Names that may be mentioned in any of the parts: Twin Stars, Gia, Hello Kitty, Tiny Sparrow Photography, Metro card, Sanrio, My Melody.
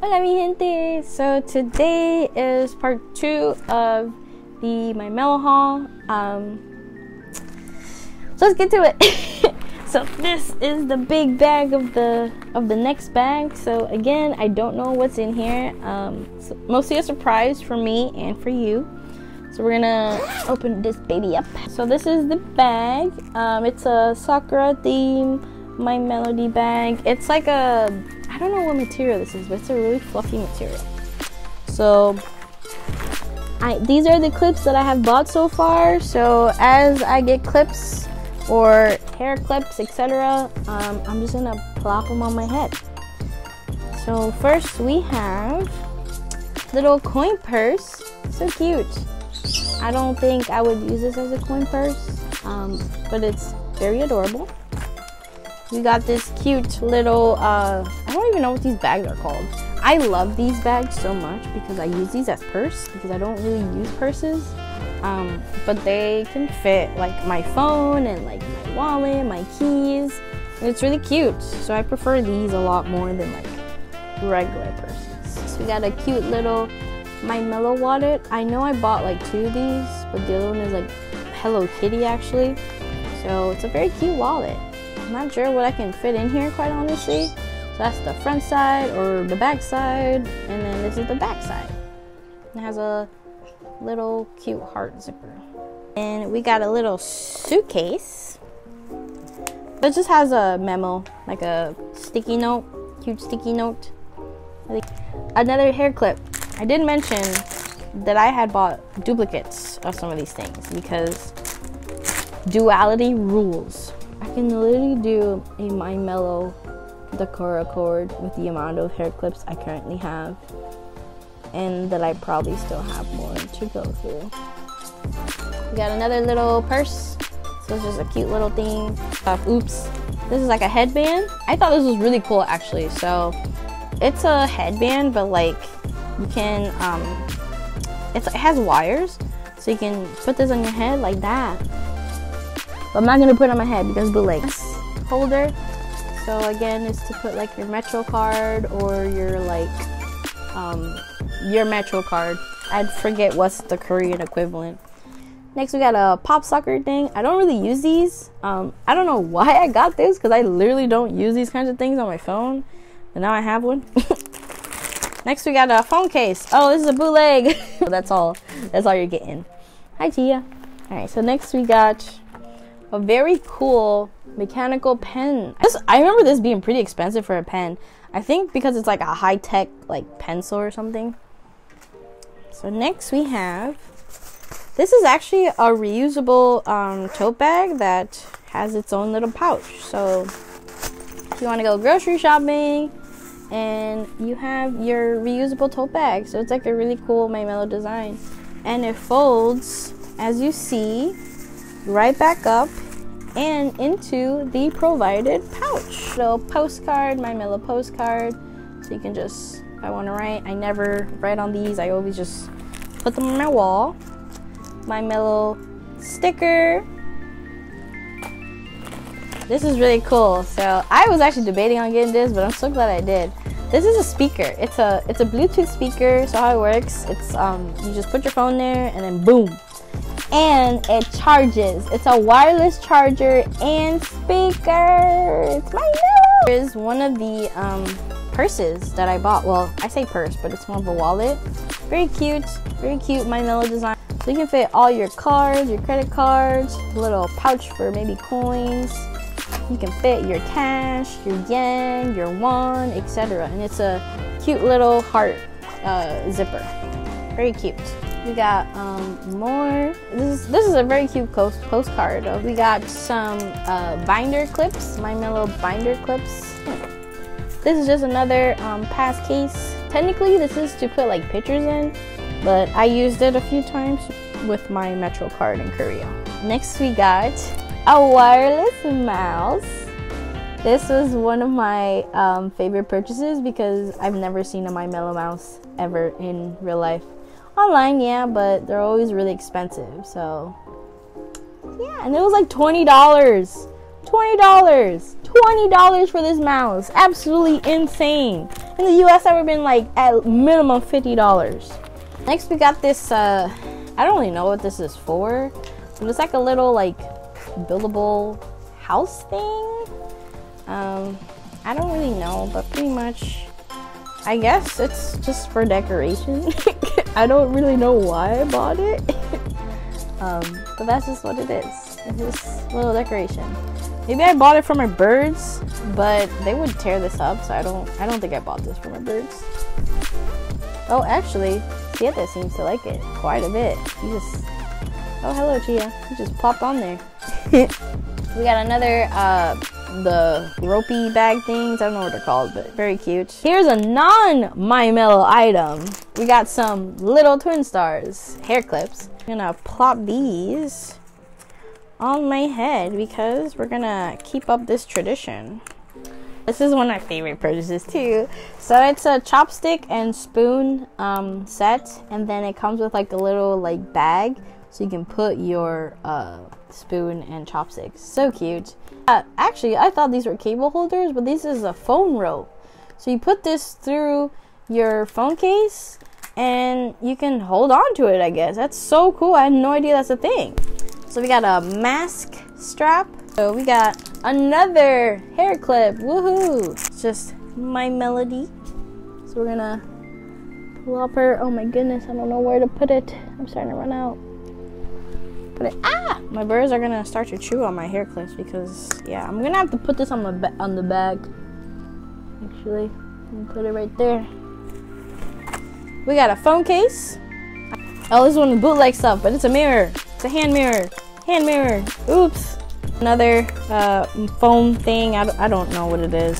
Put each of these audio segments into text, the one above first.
Hola mi gente! So today is part 2 of the My Melody haul. So let's get to it. So this is the big bag of the next bag. So again, I don't know what's in here. It's mostly a surprise for me and for you. So we're gonna open this baby up. So this is the bag. It's a Sakura theme My Melody bag. It's like a, I don't know what material this is, but it's a really fluffy material. So these are the clips that I have bought so far. So as I get clips or hair clips, etc., I'm just gonna plop them on my head. So first we have little coin purse. So cute. I don't think I would use this as a coin purse, but it's very adorable. We got this cute little, I don't even know what these bags are called. I love these bags so much because I use these as purse, because I don't really use purses. But they can fit like my phone and like my wallet, my keys. And it's really cute. So I prefer these a lot more than like regular purses. So we got a cute little My Melody wallet. I know I bought like 2 of these, but the other one is like Hello Kitty actually. So it's a very cute wallet. I'm not sure what I can fit in here, quite honestly. So that's the front side or the back side, and then this is the back side. It has a little cute heart zipper. And we got a little suitcase that just has a memo, like a sticky note, cute sticky note. Another hair clip. I did mention that I had bought duplicates of some of these things because duality rules. I can literally do a My Melody Sakura cord with the amount of hair clips I currently have, and that I probably still have more to go through. We got another little purse. So it's just a cute little thing. Oops. This is like a headband. I thought this was really cool actually. So it's a headband, but like you can, it has wires. So you can put this on your head like that. But I'm not gonna put it on my head because the legs holder. So again, it's to put like your Metro card or your like your Metro card. I forget what's the Korean equivalent. Next, we got a pop socket thing. I don't really use these. I don't know why I got this because I literally don't use these kinds of things on my phone, but now I have one. Next, we got a phone case. Oh, this is a bootleg. That's all. That's all you're getting. Hi, Gia. All right. So next, we got a very cool mechanical pen. I remember this being pretty expensive for a pen. I think because it's like a high-tech like pencil or something. So next we have, this is actually a reusable tote bag that has its own little pouch. So if you want to go grocery shopping and you have your reusable tote bag. So it's like a really cool My Melody design. And it folds, as you see, right back up and into the provided pouch. Little postcard, My Melody postcard. So you can just, if I want to write, I never write on these. I always just put them on my wall. My Melody sticker. This is really cool. So I was actually debating on getting this, but I'm so glad I did. This is a speaker. It's a Bluetooth speaker. So how it works, it's you just put your phone there and then boom. And it charges. It's a wireless charger and speaker. It's My Melody. Here's one of the purses that I bought. Well, I say purse, but it's more of a wallet. Very cute My Melody design. So you can fit all your cards, your credit cards, a little pouch for maybe coins. You can fit your cash, your yen, your won, etc. And it's a cute little heart zipper. Very cute. We got more. This is a very cute postcard. We got some binder clips, My Melody binder clips. This is just another pass case. Technically, this is to put like pictures in, but I used it a few times with my Metro card in Korea. Next, we got a wireless mouse. This was one of my favorite purchases because I've never seen a My Melody mouse ever in real life. Online, yeah, but they're always really expensive, so yeah. And it was like $20 $20! $20 for this mouse. Absolutely insane. In the US, that would have been like at minimum $50. Next, we got this, I don't really know what this is for, but it's like a little like buildable house thing. I don't really know, but pretty much, I guess it's just for decoration. I don't really know why I bought it. But that's just what it is. It's just a little decoration. Maybe I bought it for my birds, but they would tear this up, so I don't think I bought this for my birds. Oh, actually, Gia seems to like it quite a bit. You just, oh hello Gia, you just popped on there. We got another the ropey bag things. I don't know what they're called, but very cute. Here's a non-My Melody item. We got some little Twin Stars hair clips. I'm gonna plop these on my head because we're gonna keep up this tradition. This is one of my favorite purchases too. So it's a chopstick and spoon set, and then it comes with like a little like bag so you can put your spoon and chopsticks. So cute. Actually, I thought these were cable holders, but this is a phone rope. So you put this through your phone case and you can hold on to it, I guess. That's so cool. I had no idea that's a thing. So we got a mask strap. So we got another hair clip. Woohoo! It's just My Melody. So we're gonna plop her. Oh my goodness, I don't know where to put it. I'm starting to run out. Ah! My birds are gonna start to chew on my hair clips because, yeah, I'm gonna have to put this on the bag. Actually, I'm gonna put it right there. We got a phone case. Oh, this is one of the bootleg stuff, but it's a mirror. It's a hand mirror. Hand mirror. Oops. Another foam thing. I don't know what it is.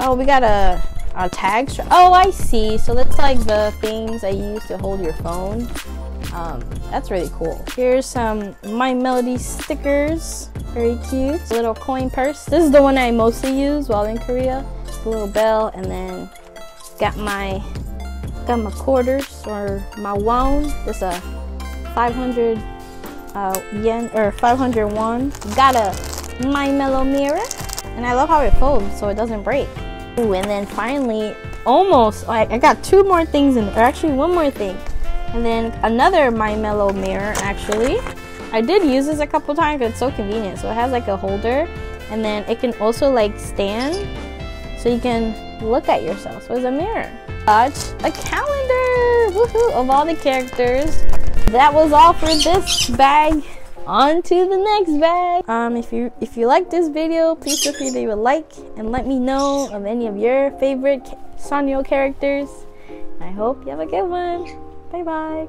Oh, we got a tag strap. Oh, I see. So that's like the things I use to hold your phone. That's really cool. Here's some My Melody stickers. Very cute. A little coin purse. This is the one I mostly use while in Korea. The little bell, and then got my quarters or my won. It's a 500 yen or 500 won. Got a My Melody mirror, and I love how it folds so it doesn't break. Ooh, and then finally, almost, I got two more things in, or actually one more thing. And then another My Melody mirror, actually. I did use this a couple times because it's so convenient. So it has like a holder, and then it can also like stand so you can look at yourself. So it's a mirror. Got a calendar, woohoo, of all the characters. That was all for this bag. On to the next bag. If you like this video, please feel free to leave a like and let me know of any of your favorite Sanrio characters. I hope you have a good one. Bye-bye.